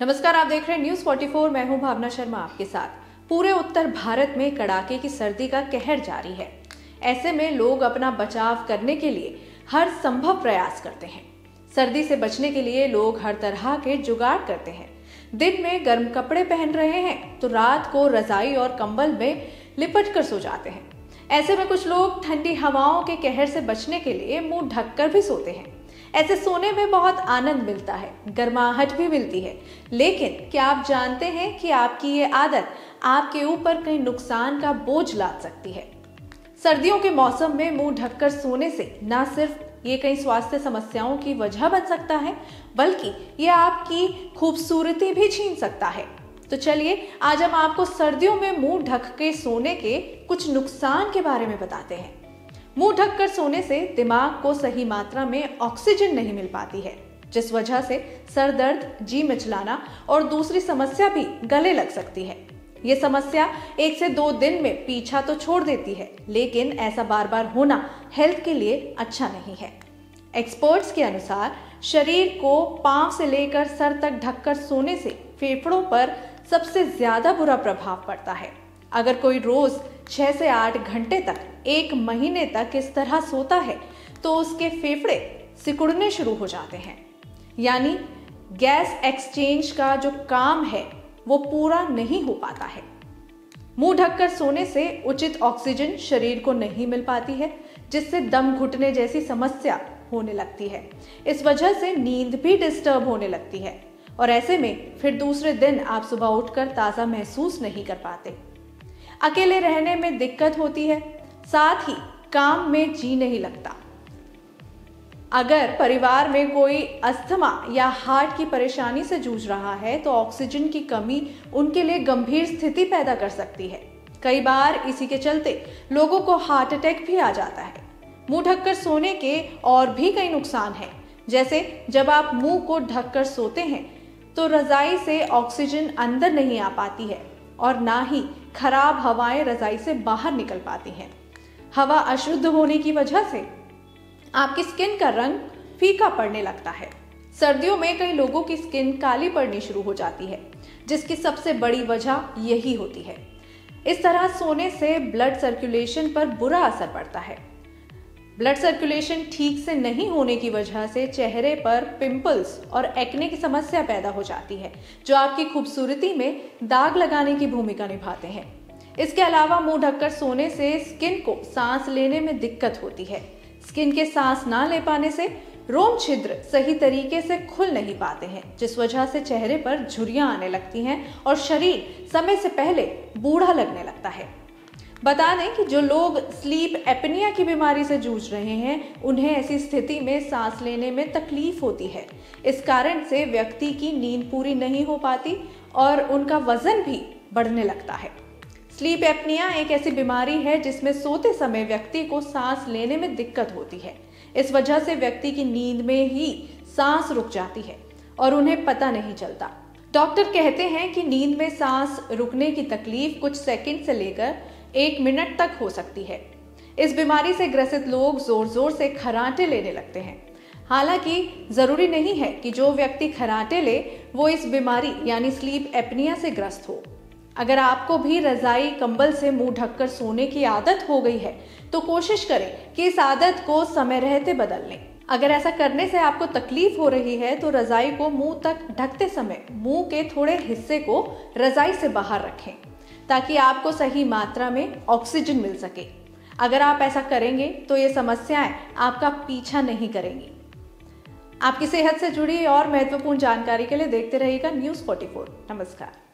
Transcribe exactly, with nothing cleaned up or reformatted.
नमस्कार, आप देख रहे हैं न्यूज़ चौवालीस, मैं हूं भावना शर्मा आपके साथ। पूरे उत्तर भारत में कड़ाके की सर्दी का कहर जारी है। ऐसे में लोग अपना बचाव करने के लिए हर संभव प्रयास करते हैं। सर्दी से बचने के लिए लोग हर तरह के जुगाड़ करते हैं। दिन में गर्म कपड़े पहन रहे हैं तो रात को रजाई और कंबल में लिपट कर सो जाते हैं। ऐसे में कुछ लोग ठंडी हवाओं के कहर से बचने के लिए मुंह ढककर भी सोते हैं। ऐसे सोने में बहुत आनंद मिलता है, गर्माहट भी मिलती है। लेकिन क्या आप जानते हैं कि आपकी ये आदत आपके ऊपर कई नुकसान का बोझ लाद सकती है। सर्दियों के मौसम में मुंह ढककर सोने से ना सिर्फ ये कई स्वास्थ्य समस्याओं की वजह बन सकता है, बल्कि ये आपकी खूबसूरती भी छीन सकता है। तो चलिए, आज हम आपको सर्दियों में मुंह ढक के सोने के कुछ नुकसान के बारे में बताते हैं। मुंह ढककर सोने से दिमाग को सही मात्रा में ऑक्सीजन नहीं मिल पाती है, जिस वजह से सर दर्द, जी मिचलाना और दूसरी समस्या भी गले लग सकती है। ये समस्या एक से दो दिन में पीछा तो छोड़ देती है, लेकिन ऐसा बार बार होना हेल्थ के लिए अच्छा नहीं है। एक्सपर्ट्स के अनुसार शरीर को पांव से लेकर सर तक ढककर सोने से फेफड़ों पर सबसे ज्यादा बुरा प्रभाव पड़ता है। अगर कोई रोज छह से आठ घंटे तक एक महीने तक इस तरह सोता है तो उसके फेफड़े सिकुड़ने शुरू हो जाते हैं, यानी गैस एक्सचेंज का जो काम है वो पूरा नहीं हो पाता है। मुंह ढककर सोने से उचित ऑक्सीजन शरीर को नहीं मिल पाती है, जिससे दम घुटने जैसी समस्या होने लगती है। इस वजह से नींद भी डिस्टर्ब होने लगती है और ऐसे में फिर दूसरे दिन आप सुबह उठकर ताज़ा महसूस नहीं कर पाते। अकेले रहने में दिक्कत होती है, साथ ही काम में जी नहीं लगता। अगर परिवार में कोई अस्थमा या हार्ट की परेशानी से जूझ रहा है तो ऑक्सीजन की कमी उनके लिए गंभीर स्थिति पैदा कर सकती है। कई बार इसी के चलते लोगों को हार्ट अटैक भी आ जाता है। मुंह ढककर सोने के और भी कई नुकसान हैं, जैसे जब आप मुंह को ढककर सोते हैं तो रजाई से ऑक्सीजन अंदर नहीं आ पाती है और ना ही खराब हवाएं रजाई से बाहर निकल पाती हैं। हवा अशुद्ध होने की वजह से आपकी स्किन का रंग फीका पड़ने लगता है। सर्दियों में कई लोगों की स्किन काली पड़नी शुरू हो जाती है, जिसकी सबसे बड़ी वजह यही होती है। इस तरह सोने से ब्लड सर्कुलेशन पर बुरा असर पड़ता है। ब्लड सर्कुलेशन ठीक से नहीं होने की वजह से चेहरे पर पिंपल्स और एक्ने की समस्या पैदा हो जाती है, जो आपकी खूबसूरती में दाग लगाने की भूमिका निभाते हैं। इसके अलावा मुंह ढककर सोने से स्किन को सांस लेने में दिक्कत होती है। स्किन के सांस ना ले पाने से रोम छिद्र सही तरीके से खुल नहीं पाते हैं, जिस वजह से चेहरे पर झुर्रियां आने लगती हैं और शरीर समय से पहले बूढ़ा लगने लगता है। बता दें कि जो लोग स्लीप एपनिया की बीमारी से जूझ रहे हैं, उन्हें ऐसी स्थिति में सांस लेने में तकलीफ होती है। इस कारण से व्यक्ति की नींद पूरी नहीं हो पाती और उनका वजन भी बढ़ने लगता है। स्लीप एपनिया एक ऐसी बीमारी है जिसमें सोते समय व्यक्ति को सांस लेने में दिक्कत होती है। इस वजह से व्यक्ति की नींद में ही सांस रुक जाती है और उन्हें पता नहीं चलता। डॉक्टर कहते हैं कि नींद में सांस रुकने की तकलीफ कुछ सेकंड से लेकर एक मिनट तक हो सकती है। इस बीमारी से ग्रसित लोग जोर जोर से खराटे लेने लगते हैं। हालांकि जरूरी नहीं है कि जो व्यक्ति खराटे ले वो इस बीमारी यानी स्लीप एपनिया से ग्रस्त हो। अगर आपको भी रजाई कंबल से मुंह ढककर सोने की आदत हो गई है तो कोशिश करें कि इस आदत को समय रहते बदल लें। अगर ऐसा करने से आपको तकलीफ हो रही है तो रजाई को मुंह तक ढकते समय मुंह के थोड़े हिस्से को रजाई से बाहर रखें, ताकि आपको सही मात्रा में ऑक्सीजन मिल सके। अगर आप ऐसा करेंगे तो ये समस्याएं आपका पीछा नहीं करेंगी। आपकी सेहत से जुड़ी और महत्वपूर्ण जानकारी के लिए देखते रहिएगा न्यूज़ चौवालीस। नमस्कार।